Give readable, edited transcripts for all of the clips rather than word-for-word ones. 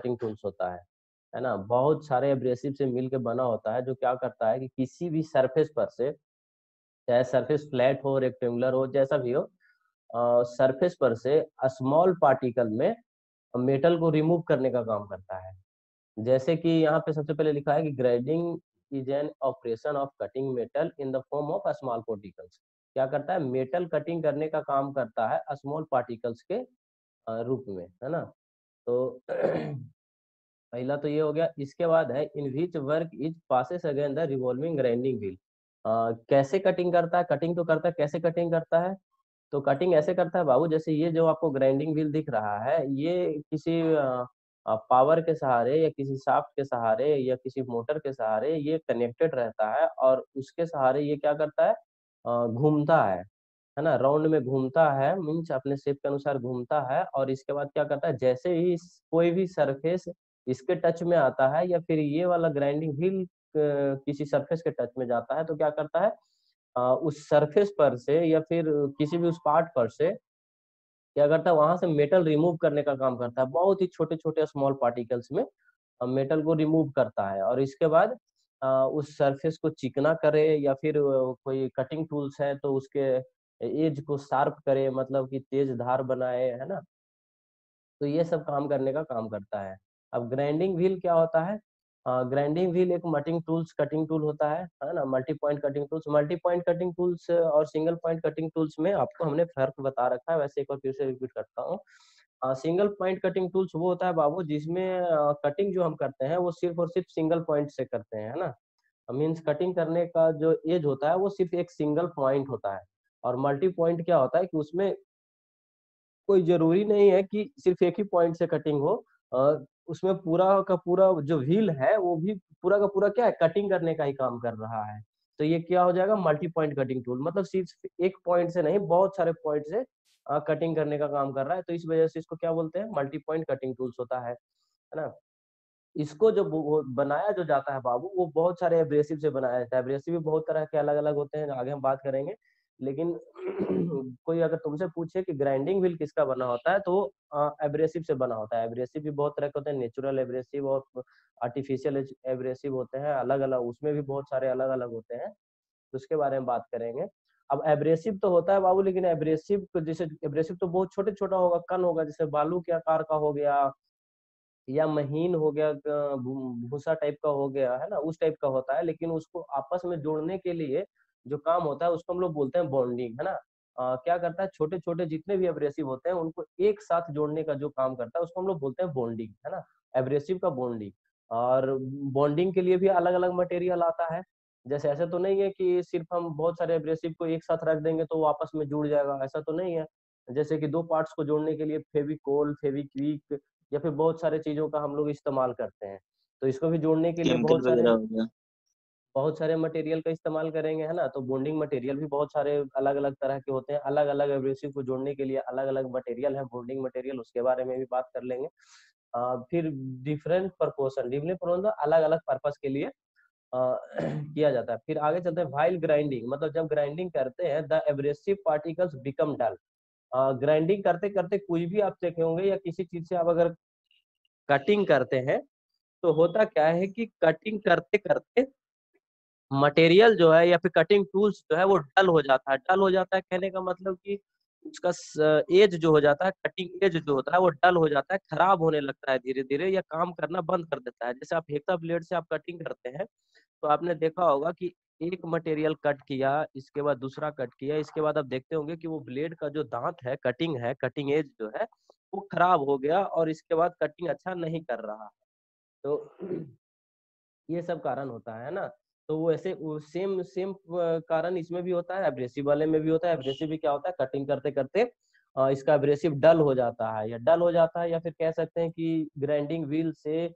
Cutting tools होता है ना, बहुत सारे एब्रेसिव से मिलकर बना होता है, जो क्या करता है कि किसी भी सरफेस पर से, चाहे सरफेस फ्लैट हो, रेक्टेंगुलर हो, जैसा भी हो, सरफेस पर से स्मॉल पार्टिकल में मेटल को रिमूव करने का काम करता है। जैसे कि यहाँ पे सबसे पहले लिखा है कि grinding is an operation of cutting metal in the form of small particles. क्या करता है, मेटल कटिंग करने का काम करता है स्मॉल पार्टिकल्स के रूप में, है ना। तो पहला तो ये हो गया। इसके बाद है in which work is passes again the revolving grinding wheel. कैसे कटिंग करता है, कटिंग तो करता है, कैसे कटिंग करता है, तो कटिंग ऐसे करता है बाबू, जैसे ये जो आपको ग्राइंडिंग व्हील दिख रहा है, ये किसी पावर के सहारे या किसी शाफ्ट के सहारे या किसी मोटर के सहारे ये कनेक्टेड रहता है, और उसके सहारे ये क्या करता है, घूमता है ना, राउंड में घूमता है, मीन्स अपने शेप के अनुसार घूमता है। और इसके बाद क्या करता है, जैसे ही कोई भी सरफेस इसके टच में आता है या फिर ये वाला ग्राइंडिंग व्हील किसी सरफेस के टच में जाता है, तो क्या करता है, उस सरफेस पर से या फिर किसी भी उस पार्ट पर से क्या करता है, वहां से मेटल रिमूव करने का काम करता है। बहुत ही छोटे छोटे स्मॉल पार्टिकल्स में मेटल को रिमूव करता है। और इसके बाद उस सरफेस को चिकना करे या फिर कोई कटिंग टूल्स है तो उसके एज को शार्प करे, मतलब कि तेज धार बनाए, है ना। तो ये सब काम करने का काम करता है। अब ग्राइंडिंग व्हील क्या होता है, ग्राइंडिंग व्हील एक मल्टी टूल्स कटिंग टूल होता है ना, multi point cutting tools. Multi point cutting tools और सिंगल पॉइंट कटिंग टूल्स में आपको हमने फर्क बता रखा है, वैसे एक बार फिर से रिपीट करता हूँ। सिंगल पॉइंट कटिंग टूल्स वो होता है बाबू जिसमें कटिंग जो हम करते हैं वो सिर्फ और सिर्फ सिंगल पॉइंट से करते हैं, है ना। मीन्स कटिंग करने का जो एज होता है वो सिर्फ एक सिंगल पॉइंट होता है। और मल्टी पॉइंट क्या होता है कि उसमें कोई जरूरी नहीं है कि सिर्फ एक ही पॉइंट से कटिंग हो, उसमें पूरा का पूरा जो व्हील है वो भी पूरा का पूरा क्या है, कटिंग करने का ही काम कर रहा है। तो ये क्या हो जाएगा, मल्टी पॉइंट कटिंग टूल, मतलब सिर्फ एक पॉइंट से नहीं बहुत सारे पॉइंट से कटिंग करने का काम कर रहा है। तो इस वजह से इसको क्या बोलते हैं, मल्टी पॉइंट कटिंग टूल्स होता है, ना। इसको जो बनाया जो जाता है बाबू वो बहुत सारे एब्रेसिव से बनाया जाता है। एब्रेसिव भी बहुत तरह के अलग अलग होते हैं, आगे हम बात करेंगे। लेकिन कोई अगर तुमसे पूछे कि ग्राइंडिंग व्हील किसका बना होता है तो एब्रेसिव से बना होता है। एब्रेसिव भी बहुत तरह के होते हैं, नेचुरल एब्रेसिव और आर्टिफिशियल एब्रेसिव होते हैं, अलग अलग, उसमें भी बहुत सारे अलग अलग होते हैं, उसके बारे में बात करेंगे। अब एब्रेसिव तो होता है बाबू, लेकिन एब्रेसिव तो जैसे एब्रेसिव तो बहुत छोटे छोटा होगा, कण होगा, जैसे बालू के आकार का हो गया या महीन हो गया, भूसा टाइप का हो गया, है ना, उस टाइप का होता है। लेकिन उसको आपस में जोड़ने के लिए जो काम होता है उसको हम लोग बोलते हैं बॉन्डिंग, है ना। क्या करता है, छोटे छोटे जितने भी एब्रेसिव होते हैं उनको एक साथ जोड़ने का जो काम करता है उसको हम लोग बोलते हैं बॉन्डिंग, है ना, एब्रेसिव का बॉन्डिंग। और बॉन्डिंग के लिए भी अलग अलग मटेरियल आता है। जैसे ऐसे तो नहीं है कि सिर्फ हम बहुत सारे एब्रेसिव को एक साथ रख देंगे तो वो आपस में जुड़ जाएगा, ऐसा तो नहीं है। जैसे कि दो पार्ट्स को जोड़ने के लिए फेविकोल, फेविक्विक या फिर बहुत सारे चीजों का हम लोग इस्तेमाल करते हैं। तो इसको भी जोड़ने के लिए बहुत सारे मटेरियल का इस्तेमाल करेंगे, है ना। तो बॉन्डिंग मटेरियल भी बहुत सारे अलग अलग तरह के होते हैं, अलग अलग एब्रेसिव को जोड़ने के लिए अलग अलग मटेरियल है, बॉन्डिंग मटेरियल, उसके बारे में भी बात कर लेंगे। फिर डिफरेंट अलग अलग पर्पस के लिए किया जाता है। फिर आगे चलते हैं, व्हाइल ग्राइंडिंग, मतलब जब ग्राइंडिंग करते हैं the abrasive particles become dull. Grinding करते करते कुछ भी आप देखे होंगे या किसी चीज से आप अगर कटिंग करते हैं तो होता क्या है कि कटिंग करते करते मटेरियल जो है या फिर कटिंग टूल्स जो है वो डल हो जाता है। डल हो जाता है कहने का मतलब कि उसका एज जो हो जाता है, कटिंग एज जो होता है वो डल हो जाता है, खराब होने लगता है धीरे धीरे या काम करना बंद कर देता है। जैसे आप हेक्सा ब्लेड से आप कटिंग करते हैं तो आपने देखा होगा कि एक मटेरियल कट किया, इसके बाद दूसरा कट किया, इसके बाद आप देखते होंगे कि वो ब्लेड का जो दांत है, कटिंग है, कटिंग एज जो है वो खराब हो गया और इसके बाद कटिंग अच्छा नहीं कर रहा है। तो ये सब कारण होता है ना। तो वो ऐसे सेम कारण इसमें भी होता है, एब्रेसिव वाले में भी होता है। एब्रेसिव भी क्या होता है, कटिंग करते करते इसका एब्रेसिव डल हो जाता है या डल हो जाता है, या फिर कह सकते हैं कि ग्राइंडिंग व्हील से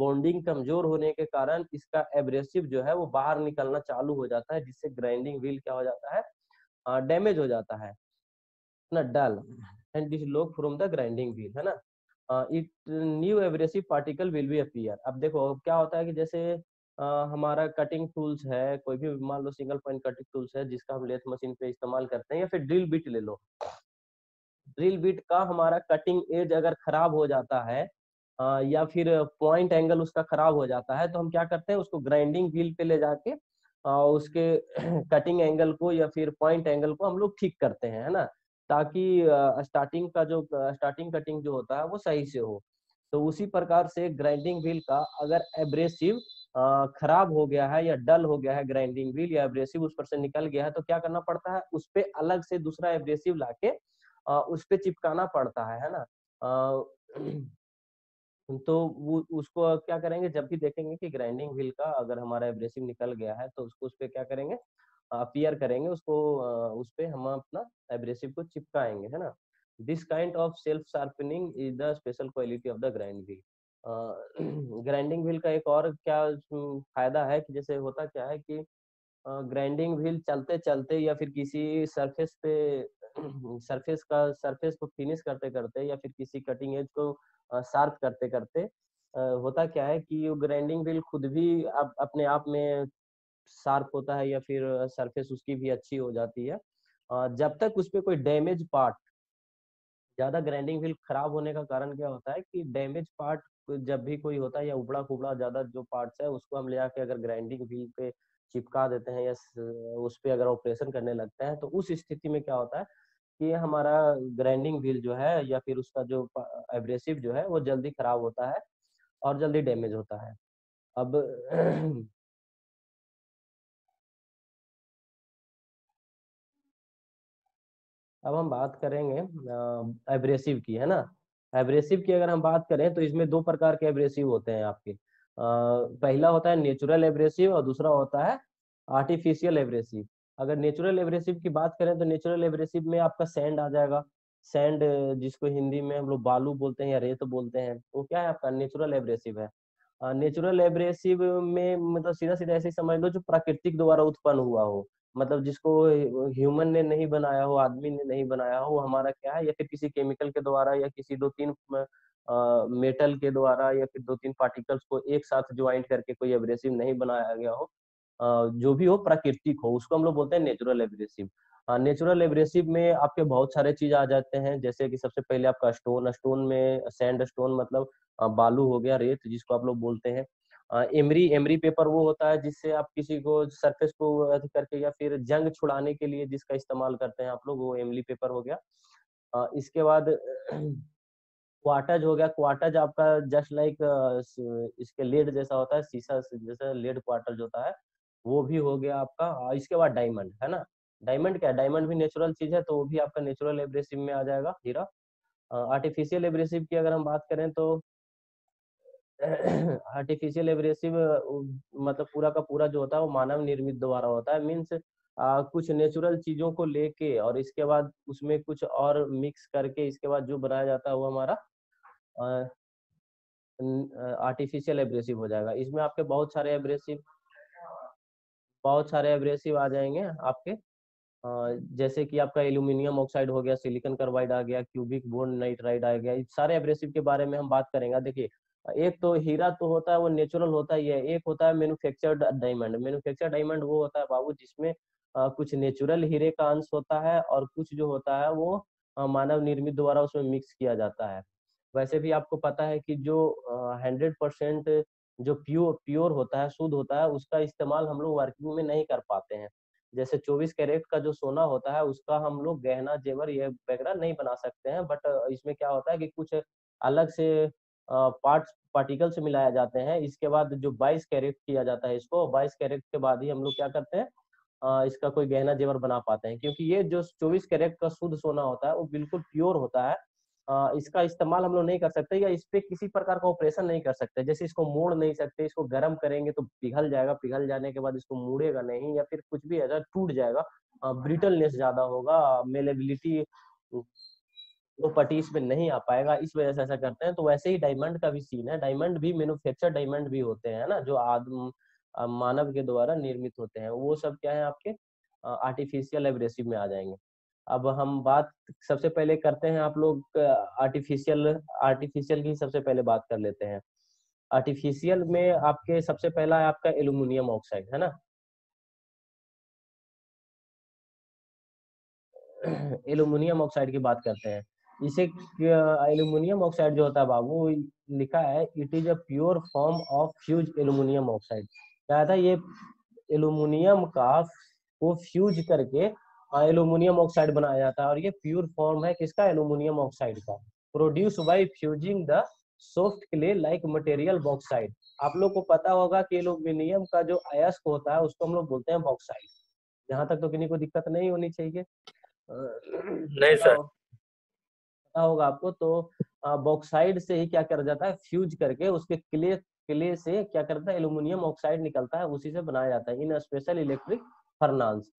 बॉन्डिंग कमजोर होने के कारण इसका एब्रेसिव जो है वो बाहर निकलना चालू हो जाता है, जिससे ग्राइंडिंग व्हील क्या हो जाता है, डैमेज हो जाता है ना, dull and dislodge from the grinding wheel, है ना। It new abrasive particle will be appear. अब देखो क्या होता है कि जैसे हमारा कटिंग टूल्स है, कोई भी मान लो सिंगल पॉइंट कटिंग टूल्स है जिसका हम लेथ मशीन पे इस्तेमाल करते हैं, या फिर ड्रिल बीट ले लो। ड्रिल बीट का हमारा कटिंग एज अगर खराब हो जाता है या फिर पॉइंट एंगल उसका खराब हो जाता है, तो हम क्या करते हैं उसको ग्राइंडिंग व्हील पे ले जाके उसके कटिंग एंगल को या फिर पॉइंट एंगल को हम लोग ठीक करते हैं, है ना, ताकि स्टार्टिंग का जो स्टार्टिंग कटिंग जो होता है वो सही से हो। तो उसी प्रकार से ग्राइंडिंग व्हील का अगर एब्रेसिव खराब हो गया है या डल हो गया है ग्राइंडिंग व्हील या एब्रेसिव उस पर से निकल गया है, तो क्या करना पड़ता है उस पर अलग से दूसरा एब्रेसिव लाके उस पर चिपकाना पड़ता है ना। तो वो उसको क्या करेंगे, जब भी देखेंगे कि ग्राइंडिंग व्हील का अगर हमारा एब्रेसिव निकल गया है तो उसको उस पर क्या करेंगे, अपीयर करेंगे, उसको उस पर हम अपना एब्रेसिव को चिपकाएंगे, है ना। This kind of self sharpening is the special quality of the grind wheel. Grinding wheel का एक और क्या फायदा है कि जैसे होता क्या है कि ग्राइंडिंग व्हील चलते चलते या फिर किसी सरफेस पे सरफेस को फिनिश करते करते या फिर किसी कटिंग एज को शार्प करते करते होता क्या है कि वो ग्राइंडिंग व्हील खुद भी अपने आप में शार्प होता है या फिर सरफेस उसकी भी अच्छी हो जाती है। जब तक उस पर कोई डैमेज पार्ट, ज्यादा ग्राइंडिंग व्हील खराब होने का कारण क्या होता है कि डैमेज पार्ट जब भी कोई होता है या उबड़ा खुबड़ा ज्यादा जो पार्ट्स है उसको हम ले जाके अगर ग्राइंडिंग व्हील पे चिपका देते हैं या उस पे अगर ऑपरेशन करने लगते हैं, तो उस स्थिति में क्या होता है कि हमारा ग्राइंडिंग व्हील जो है या फिर उसका जो एब्रेसिव जो है वो जल्दी खराब होता है और जल्दी डैमेज होता है। अब हम बात करेंगे एब्रेसिव की, है ना। एब्रेसिव की अगर हम बात करें तो इसमें दो प्रकार के एब्रेसिव होते हैं आपके। पहला होता है नेचुरल एब्रेसिव और दूसरा होता है आर्टिफिशियल एब्रेसिव। अगर नेचुरल एब्रेसिव की बात करें तो नेचुरल एब्रेसिव में आपका सैंड आ जाएगा। सैंड जिसको हिंदी में हम लोग बालू बोलते हैं या रेत बोलते हैं, वो क्या है आपका नेचुरल एब्रेसिव है। नेचुरल एब्रेसिव में मतलब सीधा सीधा ऐसे समझ लो जो प्राकृतिक द्वारा उत्पन्न हुआ हो, मतलब जिसको ह्यूमन ने नहीं बनाया हो, आदमी ने नहीं बनाया हो, वो हमारा क्या है या फिर किसी केमिकल के द्वारा या किसी 2-3 मेटल के द्वारा या फिर 2-3 पार्टिकल्स को एक साथ ज्वाइंट करके कोई एब्रेसिव नहीं बनाया गया हो। जो भी हो प्राकृतिक हो, उसको हम लोग बोलते हैं नेचुरल एब्रेसिव। नेचुरल एब्रेसिव में आपके बहुत सारे चीज आ जाते हैं, जैसे कि सबसे पहले आपका स्टोन, स्टोन में सैंड स्टोन मतलब बालू हो गया, रेत जिसको आप लोग बोलते हैं। एमरी पेपर वो होता है जिससे आप किसी को सरफेस को करके या फिर जंग छुड़ाने के लिए जिसका इस्तेमाल करते हैं आप लोग, वो एमरी पेपर हो गया। इसके बाद क्वार्टज हो गया। क्वार्टज आपका जस्ट लाइक इसके लेड जैसा होता है, शीशा जैसा लेड क्वार्टज होता है, वो भी हो गया आपका। इसके बाद डायमंड, है ना। डायमंड क्या है, डायमंड भी नेचुरल चीज है तो वो भी आपका नेचुरल एब्रेसिव में आ जाएगा, हीरा। आर्टिफिशियल एब्रेसिव की अगर हम बात करें तो आर्टिफिशियल एब्रेसिव मतलब पूरा का पूरा जो होता है वो मानव निर्मित द्वारा होता है। मीन्स कुछ नेचुरल चीजों को लेके और इसके बाद उसमें कुछ और मिक्स करके इसके बाद जो बनाया जाता है वो हमारा आर्टिफिशियल एब्रेसिव हो जाएगा। इसमें आपके बहुत सारे एब्रेसिव आ जाएंगे आपके। जैसे कि आपका एल्यूमिनियम ऑक्साइड हो गया, सिलिकॉन कार्बाइड आ गया, क्यूबिक बोन नाइट्राइड आ गया। इस सारे एब्रेसिव के बारे में हम बात करेंगे। देखिए, एक तो हीरा तो होता है वो नेचुरल होता ही है, एक होता है मैन्युफैक्चर्ड डायमंड। मैन्युफैक्चर्ड डायमंड वो होता है बाबू जिसमें कुछ नेचुरल हीरे का अंश होता है और कुछ जो होता है वो मानव निर्मित द्वारा उसमें मिक्स किया जाता है। वैसे भी आपको पता है कि जो 100% जो प्योर होता है, शुद्ध होता है, उसका इस्तेमाल हम लोग वर्किंग में नहीं कर पाते हैं। जैसे 24 कैरेट का जो सोना होता है उसका हम लोग गहना, जेवर ये वगैरह नहीं बना सकते हैं। बट इसमें क्या होता है कि कुछ अलग से पार्टिकल से मिलाया जाते हैं। इसके बाद जो 22 कैरेट किया जाता है, इसको 22 कैरेट के बाद ही हम लोग क्या करते हैं इसका कोई गहना जेवर बना पाते हैं, क्योंकि ये जो 24 कैरेट का शुद्ध सोना होता है वो बिल्कुल प्योर होता है। इसका इस्तेमाल हम लोग नहीं कर सकते या इस पे किसी प्रकार का ऑपरेशन नहीं कर सकते। जैसे इसको मोड़ नहीं सकते, इसको गर्म करेंगे तो पिघल जाएगा, पिघल जाने के बाद इसको मुड़ेगा नहीं या फिर कुछ भी ऐसा टूट जाएगा, ब्रिटलनेस ज्यादा होगा, मेलेबिलिटी तो पट्टी इसमें नहीं आ पाएगा, इस वजह से ऐसा करते हैं। तो वैसे ही डायमंड का भी सीन है। डायमंड भी मैन्युफैक्चर डायमंड भी होते हैं ना, जो मानव के द्वारा निर्मित होते हैं, वो सब क्या है आपके आर्टिफिशियल एब्रेसिव में आ जाएंगे। अब हम बात सबसे पहले करते हैं आप लोग आर्टिफिशियल की सबसे पहले बात कर लेते हैं। आर्टिफिशियल में आपके सबसे पहला है आपका एल्यूमिनियम ऑक्साइड, है ना। एल्यूमिनियम ऑक्साइड की बात करते हैं। इसे एल्यूमिनियम ऑक्साइड जो होता है बाबू, लिखा है it is a pure form of fuse aluminium oxide. क्या था, ये एल्यूमिनियम का को फ्यूज करके एल्यूमिनियम ऑक्साइड बनाया जाता है और ये प्योर फॉर्म है किसका, एल्यूमिनियम ऑक्साइड का। Produce by fusing the soft clay like material bauxite. आप लोग को पता होगा कि एल्यूमिनियम का जो अयस्क होता है उसको हम लोग बोलते हैं बॉक्साइड। यहाँ तक तो किसी को दिक्कत नहीं होनी चाहिए, नहीं सर पता होगा आपको। तो बॉक्साइड से ही क्या कर जाता है, फ्यूज करके उसके क्ले से क्या करता है, एल्यूमिनियम ऑक्साइड निकलता है, उसी से बनाया जाता है इन स्पेशल इलेक्ट्रिक फर्नांस।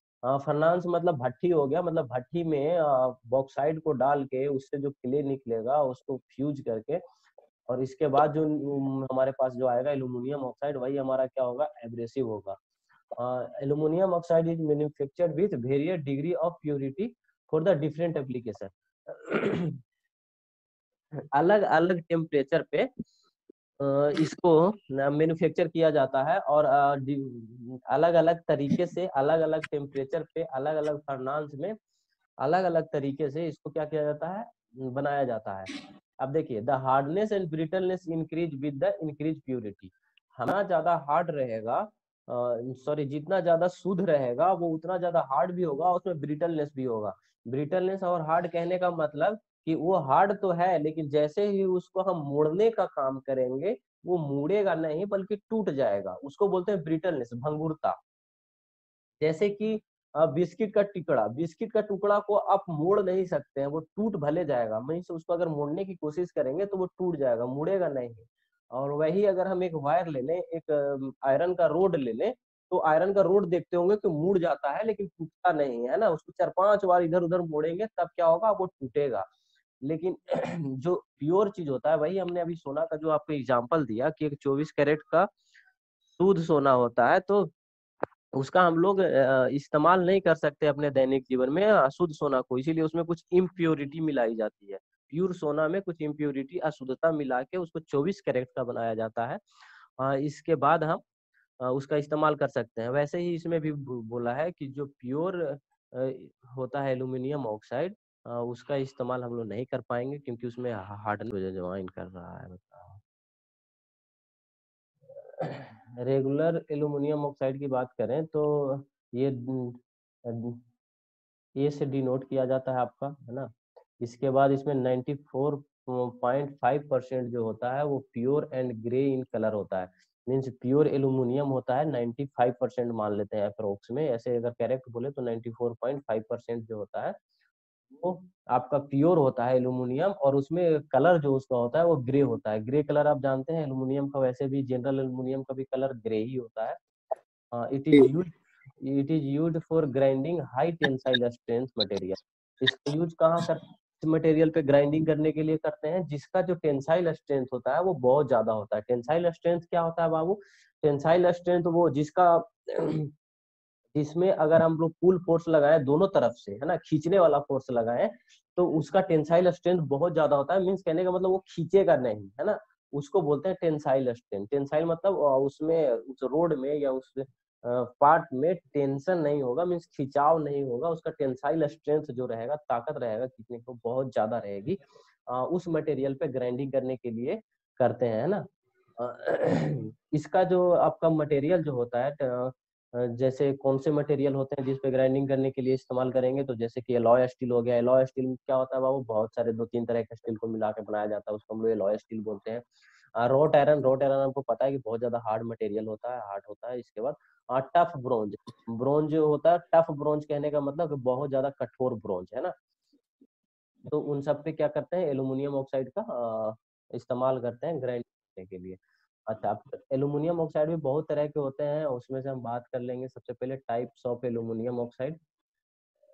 फर्नांस मतलब भट्टी हो गया, मतलब भट्टी में बॉक्साइड को डाल के उससे जो क्ले निकलेगा उसको फ्यूज करके, और इसके बाद जो हमारे पास जो आएगा एल्यूमिनियम ऑक्साइड, वही हमारा क्या होगा, एब्रेसिव होगा। Aluminium oxide is manufactured with various degree of purity for the different application. अलग अलग टेम्परेचर पे इसको मैन्युफैक्चर किया जाता है और अलग अलग तरीके से, अलग अलग टेम्परेचर पे, अलग अलग फर्नांस में अलग अलग तरीके से इसको क्या किया जाता है, बनाया जाता है। अब देखिए, the hardness and brittleness increase with the increase purity. हमारा ज्यादा हार्ड रहेगा, सॉरी जितना ज्यादा शुद्ध रहेगा वो उतना ज्यादा हार्ड भी होगा और उसमें ब्रिटलनेस भी होगा। ब्रिटलनेस और हार्ड कहने का मतलब कि वो हार्ड तो है लेकिन जैसे ही उसको हम मोड़ने का काम करेंगे वो मुड़ेगा नहीं बल्कि टूट जाएगा, उसको बोलते हैं ब्रिटलनेस, भंगुरता। जैसे कि बिस्किट का टुकड़ा, बिस्किट का टुकड़ा को आप मोड़ नहीं सकते हैं, वो टूट भले जाएगा, मीन्स उसको अगर मोड़ने की कोशिश करेंगे तो वो टूट जाएगा, मुड़ेगा नहीं। और वही अगर हम एक वायर ले लें, एक आयरन का रोड ले लें, तो आयरन का रोड देखते होंगे कि मुड़ जाता है लेकिन टूटता नहीं है ना, उसको 4-5 बार इधर उधर मोड़ेंगे तब क्या होगा, वो टूटेगा। लेकिन जो प्योर चीज होता है, वही हमने अभी सोना का जो आपको एग्जाम्पल दिया कि एक 24 कैरेट का शुद्ध सोना होता है, तो उसका हम लोग इस्तेमाल नहीं कर सकते अपने दैनिक जीवन में अशुद्ध सोना को, इसीलिए उसमें कुछ इम्प्योरिटी मिलाई जाती है। प्योर सोना में कुछ इम्प्योरिटी, अशुद्धता मिला के उसको 24 कैरेट का बनाया जाता है, इसके बाद हम उसका इस्तेमाल कर सकते हैं। वैसे ही इसमें भी बोला है कि जो प्योर होता है एल्यूमिनियम ऑक्साइड, उसका इस्तेमाल हम लोग नहीं कर पाएंगे क्योंकि उसमें हार्डनेस ज्वाइन कर रहा है। बताओ, रेगुलर एल्यूमिनियम ऑक्साइड की बात करें तो ये से डिनोट किया जाता है आपका, है ना। इसके बाद इसमें 94.5% जो होता है वो pure and grey in colour होता है, मीन्स प्योर एल्यूमिनियम होता है 95% मान लेते हैं अप्रोक्स में, ऐसे अगर करेक्ट बोले तो 94.5% जो होता है वो आपका प्योर होता है एल्यूमिनियम, और उसमें कलर जो उसका होता है वो ग्रे होता है। ग्रे कलर आप जानते हैं एल्यूमिनियम का, वैसे भी जनरल एल्यूमिनियम का भी कलर ग्रे ही होता है। It is used for grinding high tensile strength material. इसका यूज कहाँ करते, मटेरियल पे ग्राइंडिंग करने के लिए करते हैं जिसका जो टेंसाइल स्ट्रेंथ होता है वो बहुत ज्यादा होता है। टेंसाइल स्ट्रेंथ क्या होता है बाबू, टेंसाइल स्ट्रेंथ वो जिसका, इसमें अगर हम लोग पुल फोर्स लगाएं दोनों तरफ से, है ना, खींचने वाला फोर्स लगाएं तो उसका टेंसाइल स्ट्रेंथ बहुत ज्यादा होता है, मींस कहने का मतलब वो खींचेगा नहीं, है ना, उसको बोलते हैं टेंसाइल स्ट्रेंथ। टेंसाइल मतलब उसमें, उस रोड में या उस पार्ट में टेंशन नहीं होगा, मींस खिंचाव नहीं होगा, उसका टेंसाइल स्ट्रेंथ जो रहेगा, ताकत रहेगा खींचने को, बहुत ज्यादा रहेगी। उस मटेरियल पे ग्राइंडिंग करने के लिए करते हैं, है ना। इसका जो आपका मटेरियल जो होता है, जैसे कौन से मटेरियल होते हैं जिसपे ग्राइंडिंग करने के लिए इस्तेमाल करेंगे, तो जैसे कि एलॉय स्टील हो गया। एलॉय स्टील क्या होता है बाबू, बहुत सारे 2-3 तरह के स्टील को मिला के बनाया जाता है, उसको हम लोग एलॉय स्टील बोलते हैं। रॉट आयरन आपको पता है कि बहुत ज्यादा हार्ड मटेरियल होता है, हार्ड होता है। इसके बाद टफ ब्रोंज, ब्रोंज जो होता है, टफ ब्रोंज कहने का मतलब बहुत ज्यादा कठोर ब्रोंज, है ना। तो उन सब पे क्या करते हैं, एल्यूमिनियम ऑक्साइड का इस्तेमाल करते हैं ग्राइंड करने के लिए। अच्छा, एल्यूमिनियम ऑक्साइड भी बहुत तरह के होते हैं, उसमें से हम बात कर लेंगे। सबसे पहले types of aluminium oxide.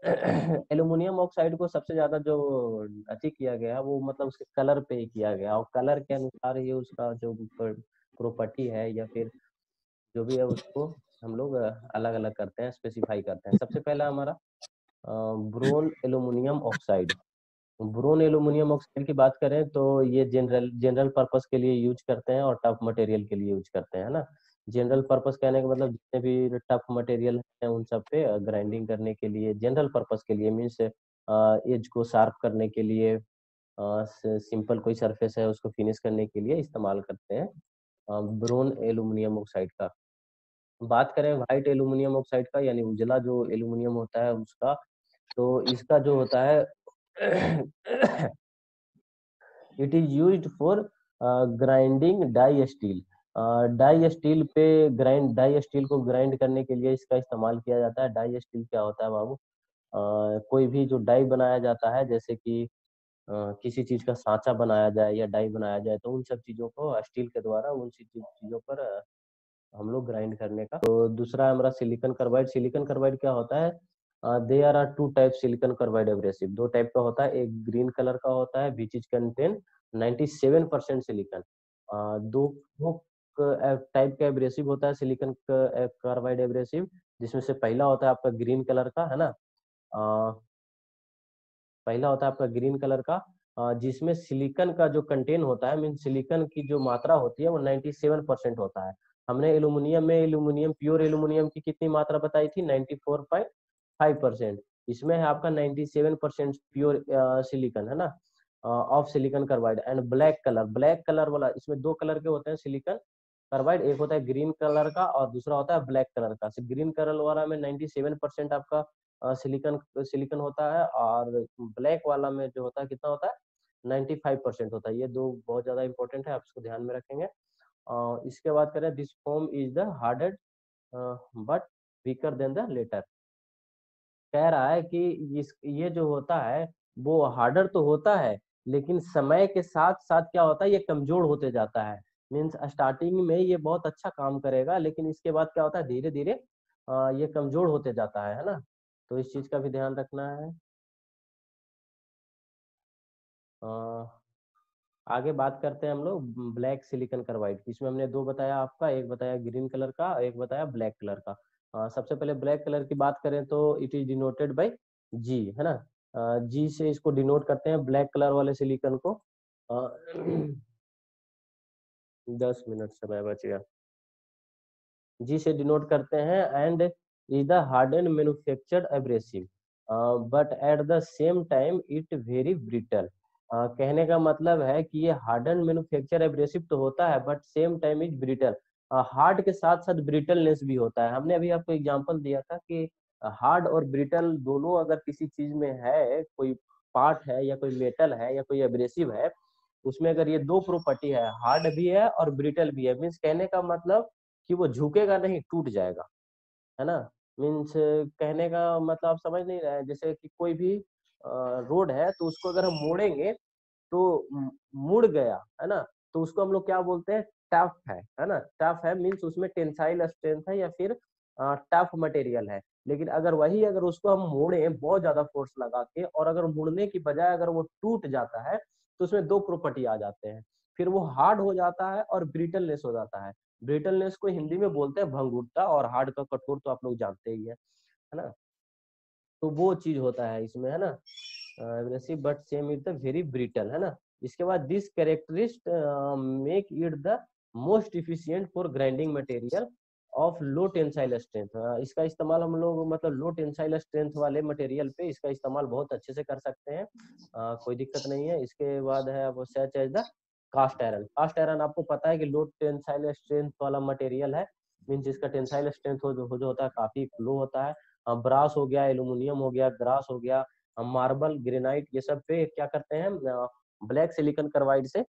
Aluminium oxide को सबसे ज्यादा जो अति किया गया वो मतलब उसके कलर पे ही किया गया, और कलर के अनुसार ही उसका जो प्रॉपर्टी है या फिर जो भी है उसको हम लोग अलग अलग करते हैं, स्पेसिफाई करते हैं। सबसे पहला हमारा brown aluminium oxide. Brown aluminium oxide की बात करें तो ये जनरल पर्पस के लिए यूज करते हैं और टफ मटेरियल के लिए यूज करते हैं ना। जनरल पर्पस कहने का मतलब जितने भी टफ मटेरियल हैं उन सब पे ग्राइंडिंग करने के लिए, जनरल पर्पस के लिए, मीन्स एज को शार्प करने के लिए, सिंपल कोई सरफेस है उसको फिनिश करने के लिए इस्तेमाल करते हैं ब्रोन एल्यूमिनियम ऑक्साइड का। बात करें वाइट एल्यूमिनियम ऑक्साइड का यानी उजला जो एल्यूमिनियम होता है उसका, तो इसका जो होता है it is used for grinding die steel. Die steel पे ग्राइंड, डाई स्टील को ग्राइंड करने के लिए इसका इस्तेमाल किया जाता है। डाई स्टील क्या होता है बाबू? कोई भी जो डाई बनाया जाता है, जैसे कि किसी चीज का सांचा बनाया जाए या डाई बनाया जाए, तो उन सब चीजों को स्टील के द्वारा उन चीजों पर हम लोग ग्राइंड करने का। तो दूसरा है हमारा सिलिकॉन कार्बाइड। सिलिकॉन कार्बाइड क्या होता है? There are two type silicon carbide abrasive, दो टाइप का होता है। एक ग्रीन कलर का होता है विच इज कंटेन 97% सिलिकॉन। दो टाइप का एब्रेसिव होता है सिलिकॉन कार्बाइड एब्रेसिव, जिसमें से पहला होता है आपका ग्रीन कलर का, है ना, पहला होता है आपका ग्रीन कलर का जिसमें सिलिकॉन का जो कंटेन होता है, मीन सिलिकॉन की जो मात्रा होती है वो 97% होता है। हमने एल्यूमिनियम में एल्यूमिनियम प्योर एल्यूमिनियम की कितनी मात्रा बताई थी? 94.5%। इसमें है आपका 97% प्योर सिलिकॉन, है ना, of silicon carbide. And black colour, black colour वाला, इसमें दो कलर के होते हैं सिलिकॉन कार्बाइड, एक होता है ग्रीन कलर का और दूसरा होता है ब्लैक कलर का। ग्रीन कलर वाला में 97% आपका सिलिकॉन होता है और ब्लैक वाला में जो होता है कितना होता है? 95% होता है। ये दो बहुत ज्यादा इंपॉर्टेंट है, आप इसको ध्यान में रखेंगे। इसके बाद करें, this form is the हार्डेड but weaker than the latter. कह रहा है कि ये जो होता है वो हार्डर तो होता है लेकिन समय के साथ साथ क्या होता है, ये कमजोर होते जाता है। मीन्स स्टार्टिंग में ये बहुत अच्छा काम करेगा लेकिन इसके बाद क्या होता है, धीरे धीरे ये कमजोर होते जाता है ना, तो इस चीज का भी ध्यान रखना है। आगे बात करते हैं हम लोग ब्लैक सिलिकॉन कार्बाइड। इसमें हमने दो बताया आपका, एक बताया ग्रीन कलर का, एक बताया ब्लैक कलर का। सबसे पहले ब्लैक कलर की बात करें तो it is denoted by G, है ना, जी से इसको डिनोट करते हैं ब्लैक कलर वाले सिलिकॉन को। 10 मिनट समय बच गया। जी से डिनोट करते हैं। And is the hardened manufactured abrasive but at the same time it very brittle। कहने का मतलब है कि ये hardened manufactured abrasive तो होता है but same time it brittle। hard के साथ साथ brittleness भी होता है। हमने अभी आपको example दिया था कि hard और brittle दोनों अगर किसी चीज में है, कोई part है या कोई metal है या कोई abrasive है, उसमें अगर ये दो property है, hard भी है और brittle भी है, मीन्स कहने का मतलब कि वो झुकेगा नहीं, टूट जाएगा, है ना। मीन्स कहने का मतलब आप समझ नहीं रहे हैं, जैसे कि कोई भी रोड है तो उसको अगर हम मोड़ेंगे तो मुड़ गया, है ना, तो उसको हम लोग क्या बोलते हैं? टफ है, है ना। टफ है मीन्स उसमें टेंसाइल स्ट्रेंथ है या फिर टफ मटेरियल है। लेकिन अगर वही अगर उसको हम मोड़े बहुत ज्यादा फोर्स लगा के, और अगर मुड़ने की बजाय अगर वो टूट जाता है तो उसमें दो प्रॉपर्टी आ जाते हैं, फिर वो हार्ड हो जाता है और ब्रिटलनेस हो जाता है। ब्रिटलनेस को हिंदी में बोलते हैं भंगुरता, और हार्ड का कठोर तो आप लोग जानते ही है ना, तो वो चीज होता है इसमें, है ना, but same is the very brittle, है ना। इसके बाद this characteristic make it the most efficient for grinding material of low tensile strength. इसका इस्तेमाल हम लोग मतलब लो टेंसाइल स्ट्रेंथ वाले मटेरियल पे इसका इस्तेमाल बहुत अच्छे से कर सकते हैं, कोई दिक्कत नहीं है। इसके बाद है वो such as the cast iron. Cast iron आपको पता है कि लो टेंसाइल स्ट्रेंथ वाला मटेरियल है, मीन जिसका टेंसाइल स्ट्रेंथ जो होता है काफी लो होता है। ब्रास हो गया, एल्यूमिनियम हो गया, ग्रास हो गया, मार्बल, ग्रेनाइट, ये सब पे क्या करते हैं, ब्लैक सिलिकॉन कार्बाइड से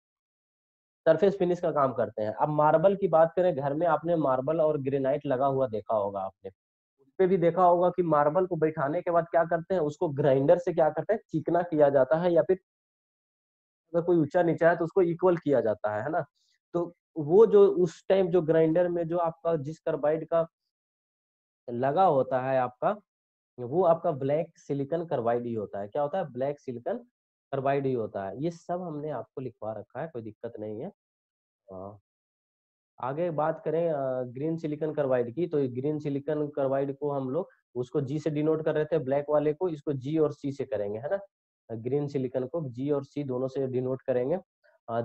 सरफेस फिनिश का काम करते हैं। अब मार्बल की बात करें, घर में आपने मार्बल और ग्रेनाइट लगा हुआ देखा होगा, आपने उस पे भी देखा होगा कि मार्बल को बैठाने के बाद क्या करते हैं, उसको ग्राइंडर से क्या करते हैं, चिकना किया जाता है, या फिर अगर कोई ऊंचा नीचा है तो उसको इक्वल किया जाता है ना। तो वो जो उस टाइम जो ग्राइंडर में जो आपका जिस कार्बाइड का लगा होता है आपका, वो आपका ब्लैक सिलिकॉन कार्बाइड ही होता है। क्या होता है? ब्लैक सिलिकॉन कार्बाइड ही होता है। ये सब हमने आपको लिखवा रखा है, कोई दिक्कत नहीं है। आगे बात करें ग्रीन सिलिकॉन कार्बाइड की, तो ग्रीन सिलिकॉन कार्बाइड को हम लोग उसको जी से डिनोट कर रहे थे, ब्लैक वाले को इसको जी और सी से करेंगे, है ना। ग्रीन सिलिकॉन को जी और सी दोनों से डिनोट करेंगे।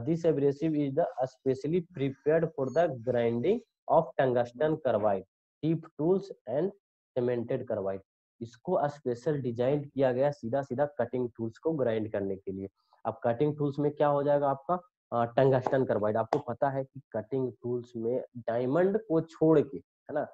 This abrasive is the specially prepared for the grinding of tungsten carbide, tip tools and cemented carbide. इसको स्पेशल डिजाइन किया गया सीधा सीधा कटिंग टूल्स को ग्राइंड करने के लिए। अब कटिंग टूल्स में क्या हो जाएगा आपका टंगस्टन कार्बाइड। आपको पता है कि कटिंग टूल्स में डायमंड को छोड़ के, है ना,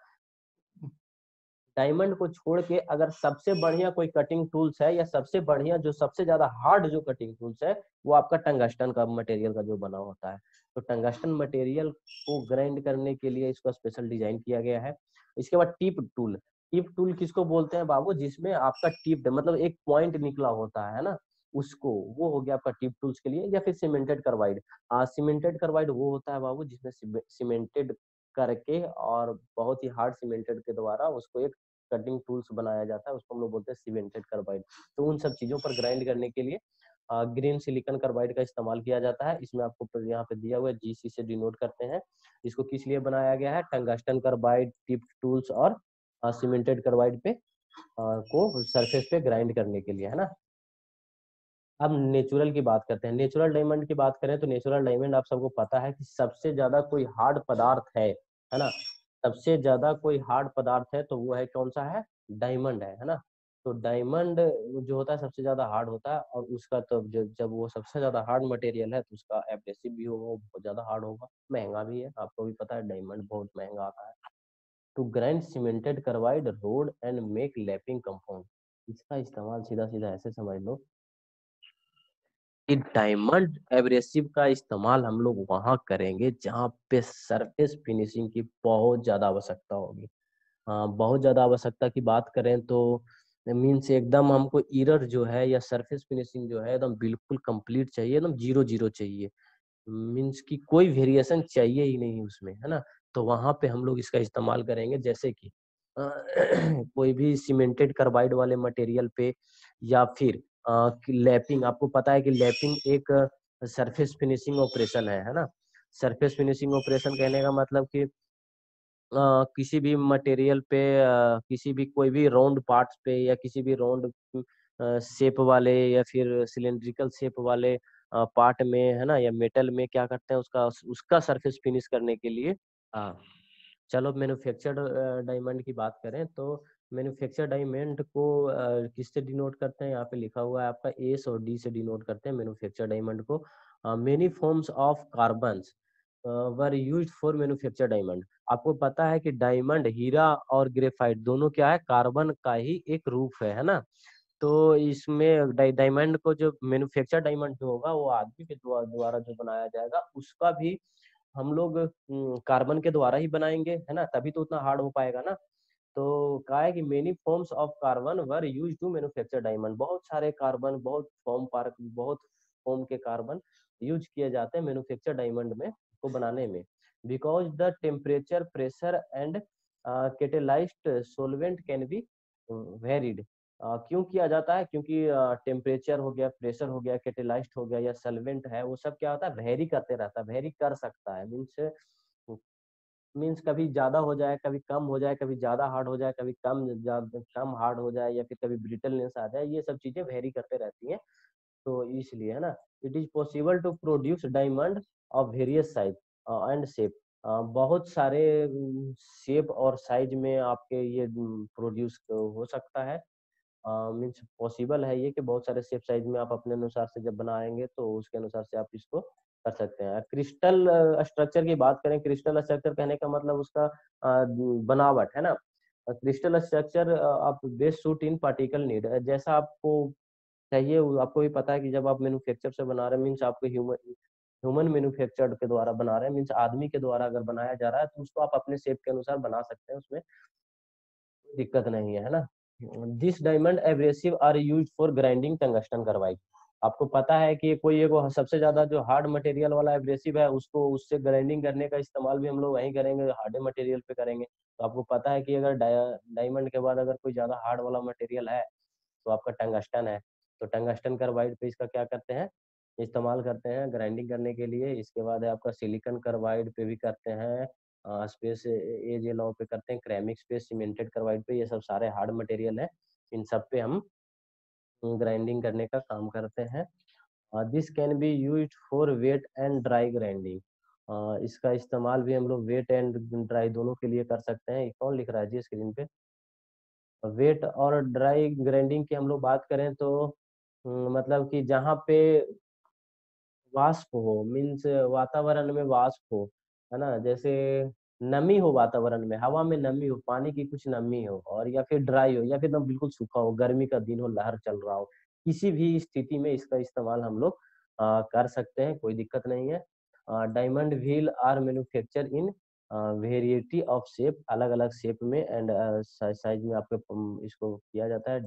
डायमंड को छोड़ के अगर सबसे बढ़िया कोई कटिंग टूल्स है या सबसे बढ़िया जो सबसे ज्यादा हार्ड जो कटिंग टूल्स है वो आपका टंगस्टन का मटेरियल का जो बना होता है। तो टंगस्टन मटेरियल को ग्राइंड करने के लिए इसका स्पेशल डिजाइन किया गया है। इसके बाद टिप टूल। टिप टूल किसको बोलते हैं बाबू? जिसमें आपका टिप मतलब एक पॉइंट निकला होता है ना, उसको, वो हो गया आपका टिप टूल्स के लिए। या फिर सीमेंटेड कार्बाइड। सीमेंटेड कार्बाइड वो होता है बाबू जिसमें सीमेंटेड करके और बहुत ही हार्ड सीमेंटेड के द्वारा उसको एक कटिंग टूल्स बनाया जाता है, उसको हम लोग बोलते हैं सीमेंटेड कार्बाइड। तो उन सब चीजों पर ग्राइंड करने के लिए ग्रीन सिलिकॉन कार्बाइड का इस्तेमाल किया जाता है। इसमें आपको यहाँ पे दिया हुआ है, जीसी से डिनोट करते हैं। इसको किस लिए बनाया गया है? टंगस्टन कार्बाइड, टिप टूल्स और सीमेंटेड कार्बाइड पे को सरफेस पे ग्राइंड करने के लिए, है ना। अब नेचुरल की बात करते हैं। नेचुरल डायमंड की बात करें तो नेचुरल डायमंड आप सबको पता है कि सबसे ज्यादा कोई हार्ड पदार्थ है ना, सबसे ज्यादा कोई हार्ड पदार्थ है तो वो है कौन सा है? डायमंड है ना। तो डायमंड जो होता है सबसे ज्यादा हार्ड होता है और उसका तो जब वो सबसे ज्यादा हार्ड मटेरियल है तो उसका एब्रेसिव भी होगा, वो बहुत ज्यादा हार्ड होगा, महंगा भी है। आपको भी पता है डायमंड बहुत महंगा आता है। To grind cemented carbide rod and make lapping compound. इसका इस्तेमाल सीधा सीधा ऐसे समझ लो, डायमंड एब्रेसिव का इस्तेमाल हम लोग वहां करेंगे जहां पे सरफेस फिनिशिंग की बहुत ज्यादा आवश्यकता होगी। बहुत ज्यादा आवश्यकता की बात करें तो मीन्स एकदम हमको इरर जो है या सरफेस फिनिशिंग जो है एकदम बिल्कुल कंप्लीट चाहिए, एकदम जीरो जीरो चाहिए, मीन्स की कोई वेरिएशन चाहिए ही नहीं उसमें, है ना। तो वहां पे हम लोग इसका इस्तेमाल करेंगे, जैसे कि कोई भी सीमेंटेड कार्बाइड वाले मटेरियल पे या फिर लैपिंग। आपको पता है कि लैपिंग एक सरफेस फिनिशिंग ऑपरेशन है ना। सरफेस फिनिशिंग ऑपरेशन कहने का मतलब कि किसी भी मटेरियल पे किसी भी कोई भी राउंड पार्ट्स पे या किसी भी राउंड शेप वाले या फिर सिलेंड्रिकल शेप वाले पार्ट में, है ना, या मेटल में क्या करते हैं उसका सरफेस फिनिश करने के लिए। चलो मैन्युफैक्चर्ड डायमंड की बात करें तो मैन्युफैक्चर डायमंड को किससे डिनोट करते हैं? यहाँ पे लिखा हुआ है आपका एस और डी से डिनोट करते हैं मैन्युफैक्चर डायमंड को। Many forms of carbons were used for manufacture diamond. आपको पता है कि डायमंड, हीरा और ग्रेफाइट दोनों क्या है? कार्बन का ही एक रूप है ना। तो इसमें डायमंड को जो मैन्युफैक्चर डायमंड जो होगा वो आदमी के द्वारा जो बनाया जाएगा उसका भी हम लोग कार्बन के द्वारा ही बनाएंगे, है ना, तभी तो उतना हार्ड हो पाएगा ना। तो कहा है कि many forms of carbon were use to manufacture diamond. बहुत सारे कार्बन, बहुत फॉर्म के कार्बन यूज किए जाते हैं मैन्युफैक्चर डायमंड में को बनाने में। Because the temperature, pressure and catalysed solvent can be varied. क्यों किया जाता है? क्योंकि टेम्परेचर हो गया, प्रेशर हो गया, कैटेलाइज्ड हो गया या सॉल्वेंट है, वो सब क्या होता है? वेरी करते रहता है, वेरी कर सकता है। मीन्स कभी ज्यादा हो जाए, कभी कम हो जाए, कभी ज्यादा हार्ड हो जाए, कभी कम हार्ड हो जाए या फिर कभी ब्रिटलनेस आ जाए, ये सब चीजें वेरी करते रहती हैं। तो इसलिए, है ना, it is possible to produce diamond of various size and shape. बहुत सारे शेप और साइज में आपके ये प्रोड्यूस हो सकता है। मीन्स पॉसिबल है ये कि बहुत सारे शेप साइज में आप अपने अनुसार से जब बनाएंगे तो उसके अनुसार से आप इसको कर सकते हैं। क्रिस्टल स्ट्रक्चर की बात करें, क्रिस्टल स्ट्रक्चर कहने का मतलब उसका बनावट, है ना। क्रिस्टल स्ट्रक्चर आप best suit in particle need, जैसा आपको चाहिए। आपको भी पता है कि जब आप मैन्युफैक्चर से बना रहे हैं मीन्स आपको ह्यूमन मैन्युफैक्चर्ड के द्वारा बना रहे हैं, मीन्स आदमी के द्वारा अगर बनाया जा रहा है तो उसको आप अपने शेप के अनुसार बना सकते हैं, उसमें दिक्कत नहीं है, है ना। This diamond abrasive are used for grinding tungsten carbide. आपको पता है कि कोई एक सबसे ज्यादा जो हार्ड मटेरियल वाला एब्रेसिव है उसको उससे ग्राइंडिंग करने का इस्तेमाल भी हम लोग वहीं करेंगे, हार्ड मटेरियल पे करेंगे। तो आपको पता है कि अगर डायमंड के बाद अगर कोई ज्यादा हार्ड वाला मटेरियल है तो आपका टंगस्टन है। तो टंगस्टन कार्बाइड पे इसका क्या करते हैं? इस्तेमाल करते हैं ग्राइंडिंग करने के लिए। इसके बाद है आपका सिलिकॉन कार्बाइड पे भी करते हैं, स्पेस एज एलॉय पे करते हैं, केरेमिक स्पेस, सीमेंटेड कार्बाइड पे, ये सब सारे हार्ड मटेरियल है, इन सब पे हम ग्राइंडिंग करने का काम करते हैं। This can be used for wet and dry grinding. इसका इस्तेमाल भी हम लोग वेट एंड ड्राई दोनों के लिए कर सकते हैं। कौन लिख रहा है जी स्क्रीन पे? वेट और ड्राई ग्राइंडिंग की हम लोग बात करें तो मतलब कि जहाँ पे वाष्प हो, मीन्स वातावरण में वाष्प हो, है ना, जैसे नमी हो वातावरण में, हवा में नमी हो, पानी की कुछ नमी हो, और या फिर ड्राई हो, या फिर एकदम बिल्कुल सूखा हो, गर्मी का दिन हो, लहर चल रहा हो, किसी भी स्थिति में इसका इस्तेमाल हम लोग कर सकते हैं, कोई दिक्कत नहीं है। Diamond wheel are manufacture in variety of shape, अलग अलग शेप में एंड साइज में आपको इसको किया जाता है।